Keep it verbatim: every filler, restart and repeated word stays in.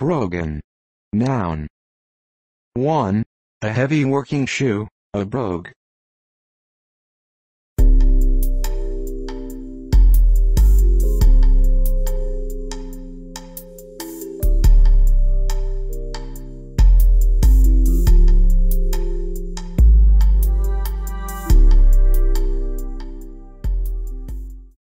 Brogan. Noun. one. A heavy working shoe, a brogue,